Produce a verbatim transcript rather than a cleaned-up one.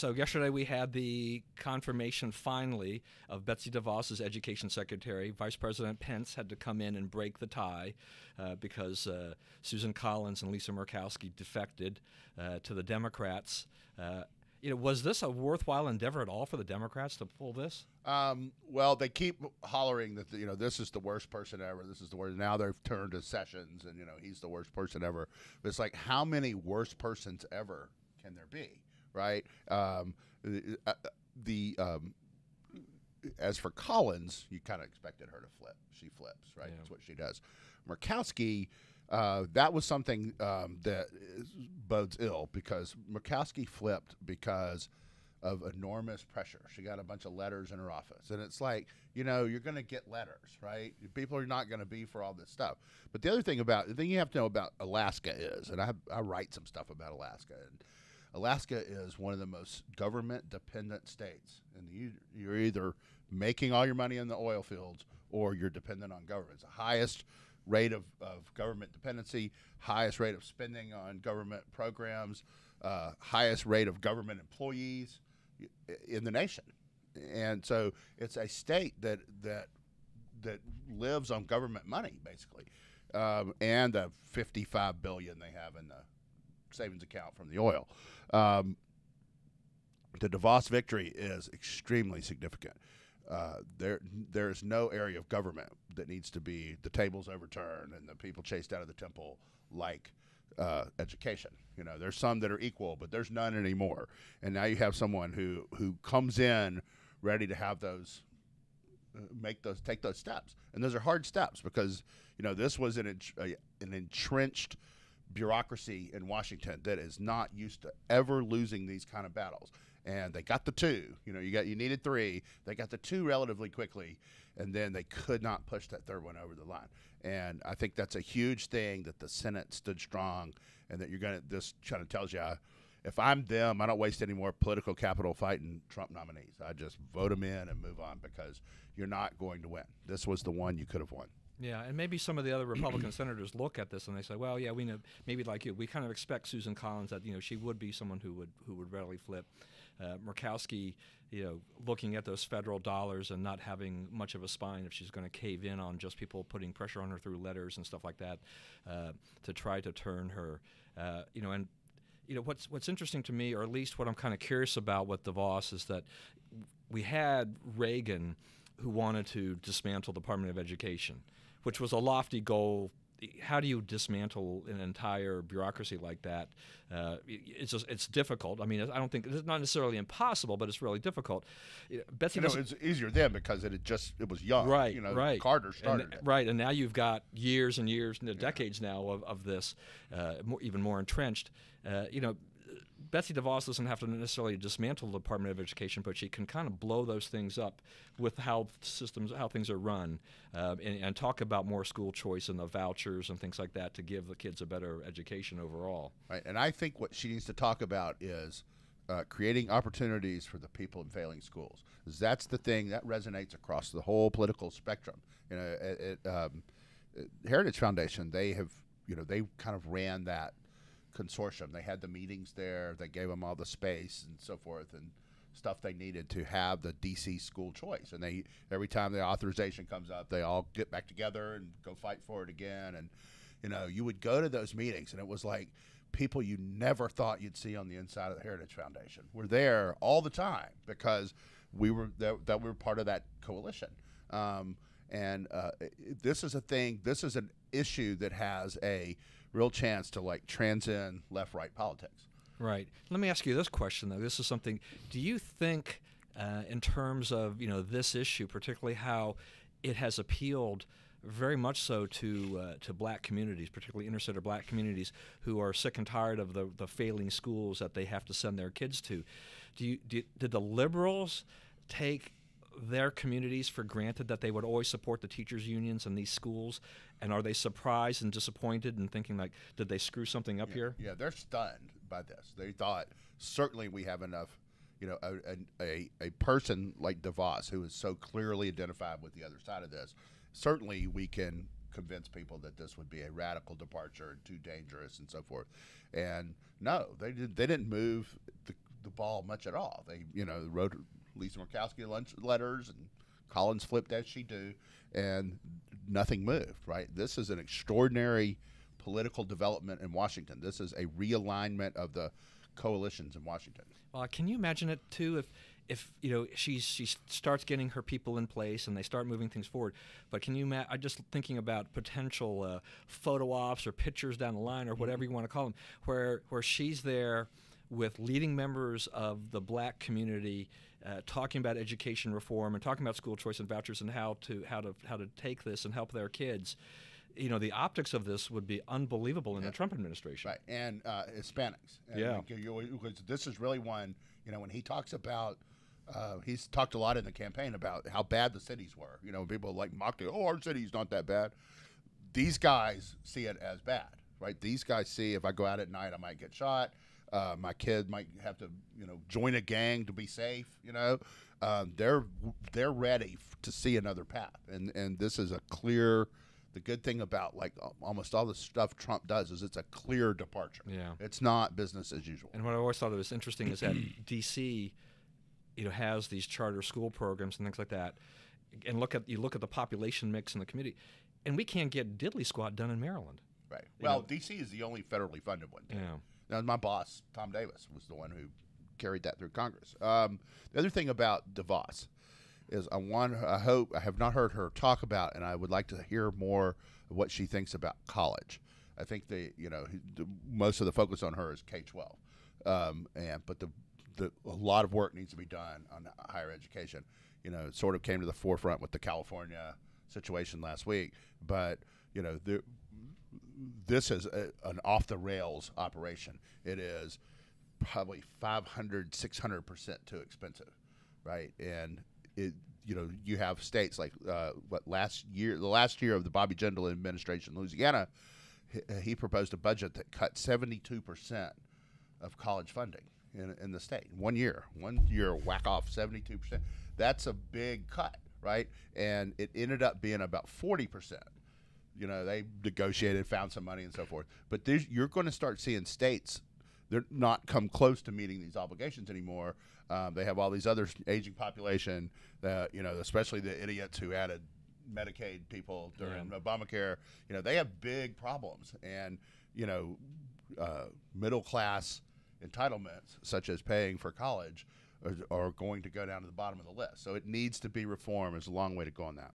so yesterday we had the confirmation finally of Betsy DeVos as Education Secretary. Vice President Pence had to come in and break the tie uh, because uh, Susan Collins and Lisa Murkowski defected uh, to the Democrats. Uh, you know, was this a worthwhile endeavor at all for the Democrats to pull this? Um, well, they keep hollering that, you know, this is the worst person ever. This is the worst. Now they've turned to Sessions and, you know, he's the worst person ever. But it's like, how many worst persons ever can there be, right? Um, the, the um, as for Collins, you kind of expected her to flip. She flips, right? Yeah. That's what she does. Murkowski, uh, that was something um, that bodes ill, because Murkowski flipped because of enormous pressure. She got a bunch of letters in her office. And it's like, you know, you're going to get letters, right? People are not going to be for all this stuff. But the other thing about, the thing you have to know about Alaska is, and I, I write some stuff about Alaska, and Alaska is one of the most government-dependent states. And you, you're either making all your money in the oil fields or you're dependent on government. It's the highest rate of, of government dependency, highest rate of spending on government programs, uh, highest rate of government employees in the nation. And so it's a state that that that lives on government money, basically, um, and the fifty-five billion dollars they have in the savings account from the oil. Um, the DeVos victory is extremely significant. Uh, there, there is no area of government that needs to be the tables overturned and the people chased out of the temple like uh, education. You know, there's some that are equal, but there's none anymore. And now you have someone who who comes in ready to have those, uh, make those, take those steps. And those are hard steps because, you know, this was an a, an entrenched bureaucracy in Washington that is not used to ever losing these kind of battles, and they got the two. You know, you got you needed three. They got the two relatively quickly, and then they could not push that third one over the line. And I think that's a huge thing that the Senate stood strong, and that you're gonna. This kind of tells you, if I'm them, I don't waste any more political capital fighting Trump nominees. I just vote them in and move on, because you're not going to win. This was the one you could have won. Yeah, and maybe some of the other Republican senators look at this and they say, well, yeah, we know, maybe like you, we kind of expect Susan Collins that, you know, she would be someone who would who would readily flip. Uh, Murkowski, you know, looking at those federal dollars and not having much of a spine if she's going to cave in on just people putting pressure on her through letters and stuff like that uh, to try to turn her, uh, you know, and you know, what's what's interesting to me, or at least what I'm kind of curious about with DeVos, is that we had Reagan, who wanted to dismantle the Department of Education, which was a lofty goal. How do you dismantle an entire bureaucracy like that? Uh, it's just, it's difficult. I mean, I don't think it's not necessarily impossible, but it's really difficult. Betsy, you know, it's easier then because it had just it was young, right? You know, right. Carter started and, it. Right, and now you've got years and years, you know, decades yeah. now of of this, uh, more, even more entrenched. Uh, you know. Betsy DeVos doesn't have to necessarily dismantle the Department of Education, but she can kind of blow those things up with how systems, how things are run, uh, and, and talk about more school choice and the vouchers and things like that to give the kids a better education overall. Right, and I think what she needs to talk about is uh, creating opportunities for the people in failing schools. That's the thing that resonates across the whole political spectrum. You know, it, it, um, Heritage Foundation, they have, you know, they kind of ran that consortium. They had the meetings there, they gave them all the space and so forth and stuff they needed to have the D C school choice, and they every time the authorization comes up they all get back together and go fight for it again. And you know, you would go to those meetings and it was like people you never thought you'd see on the inside of the Heritage Foundation were there all the time because we were that, that we were part of that coalition. Um, and uh, this is a thing, this is an issue that has a real chance to like transcend left-right politics. Right. Let me ask you this question though. This is something. Do you think, uh, in terms of you know this issue, particularly how it has appealed very much so to uh, to black communities, particularly inner city black communities, who are sick and tired of the the failing schools that they have to send their kids to? Do you do, did the liberals take their communities for granted that they would always support the teachers unions and these schools, and are they surprised and disappointed and thinking like, did they screw something up yeah, here? Yeah, they're stunned by this. They thought certainly we have enough, you know, a, a, a person like DeVos who is so clearly identified with the other side of this, certainly we can convince people that this would be a radical departure and too dangerous and so forth. And no, they, did, they didn't move the, the the ball much at all. They, you know, wrote Lisa Murkowski lunch letters, and Collins flipped as she do, and nothing moved, right? This is an extraordinary political development in Washington. This is a realignment of the coalitions in Washington. Well, can you imagine it, too, if, if you know, she's, she starts getting her people in place and they start moving things forward? But can you imagine, I'm just thinking about potential uh, photo ops or pictures down the line or whatever you want to call them, where, where she's there with leading members of the black community uh, talking about education reform and talking about school choice and vouchers and how to how to how to take this and help their kids. You know, the optics of this would be unbelievable in yeah. the Trump administration. Right, and uh, Hispanics. And yeah, because this is really one. You know, when he talks about, uh, he's talked a lot in the campaign about how bad the cities were. You know, people like mocked it. Oh, our city's not that bad. These guys see it as bad, right? These guys see if I go out at night, I might get shot. Uh, my kid might have to, you know, join a gang to be safe. You know, um, they're they're ready f to see another path, and and this is a clear. The good thing about like almost all the stuff Trump does is it's a clear departure. Yeah, it's not business as usual. And what I always thought that was interesting is that D C, you know, has these charter school programs and things like that, and look at you look at the population mix in the community, and we can't get diddly squat done in Maryland. Right. You well, know? D C is the only federally funded one. Yeah. Now, my boss, Tom Davis, was the one who carried that through Congress. Um, the other thing about DeVos is I want, I hope, I have not heard her talk about, and I would like to hear more of what she thinks about college. I think the, you know, the, most of the focus on her is K twelve, um, and but the, the a lot of work needs to be done on higher education. You know, it sort of came to the forefront with the California situation last week, but you know the. This is a, an off-the-rails operation. It is probably five hundred, six hundred percent too expensive, right? And, it, you know, you have states like uh, what last year, the last year of the Bobby Jindal administration in Louisiana, he, he proposed a budget that cut seventy-two percent of college funding in, in the state. One year, one year, whack off seventy-two percent. That's a big cut, right? And it ended up being about forty percent. You know, they negotiated, found some money, and so forth. But you're going to start seeing states, they're not come close to meeting these obligations anymore. Um, they have all these other aging population, that, you know, especially the idiots who added Medicaid people during yeah. Obamacare. You know, they have big problems. And, you know, uh, middle-class entitlements, such as paying for college, are, are going to go down to the bottom of the list. So it needs to be reformed. There's a long way to go on that.